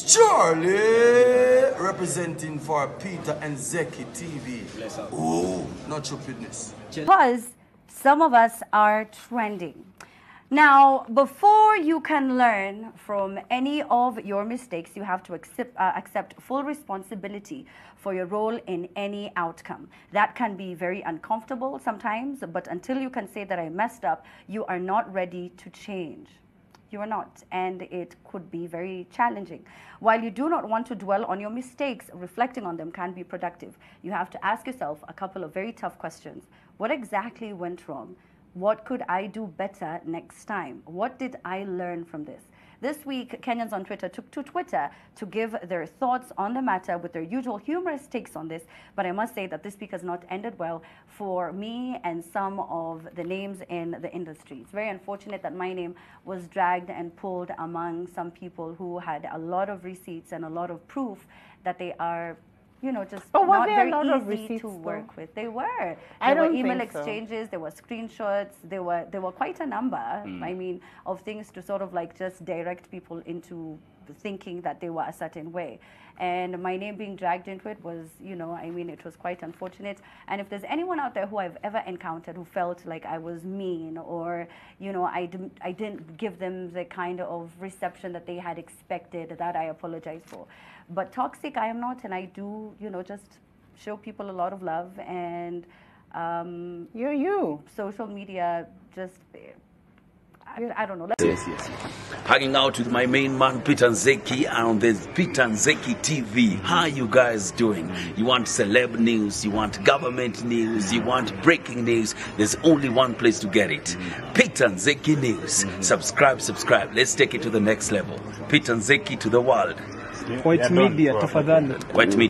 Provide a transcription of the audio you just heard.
It's Charlie representing for Peter Nzeki TV. Oh, not your goodness. Because some of us are trending. Now, before you can learn from any of your mistakes, you have to accept full responsibility for your role in any outcome. That can be very uncomfortable sometimes, but until you can say that I messed up, you are not ready to change. You are not, and it could be very challenging. While you do not want to dwell on your mistakes, reflecting on them can be productive. You have to ask yourself a couple of very tough questions. What exactly went wrong? What could I do better next time? What did I learn from this? This week, Kenyans on Twitter took to Twitter to give their thoughts on the matter with their usual humorous takes on this. But I must say that this week has not ended well for me and some of the names in the industry. It's very unfortunate that my name was dragged and pulled among some people who had a lot of receipts and a lot of proof that they are, you know, just not very easy to work with. They were. There were email exchanges, there were screenshots, there were quite a number, I mean, of things to sort of like just direct people into thinking that they were a certain way. And my name being dragged into it was, you know, I mean, it was quite unfortunate. And if there's anyone out there who I've ever encountered who felt like I was mean or, you know, I didn't give them the kind of reception that they had expected, that I apologize for. But toxic I am not, and I do, you know, just show people a lot of love. And you're you. Social media just... I don't know. Yes. Hanging out with my main man, Peter Nzeki, on the Peter Nzeki TV. How you guys doing? You want celeb news, you want government news, you want breaking news. There's only one place to get it. Peter Nzeki News. Subscribe. Let's take it to the next level. Peter Nzeki to the world. Quite media, tafadhali. Quite media.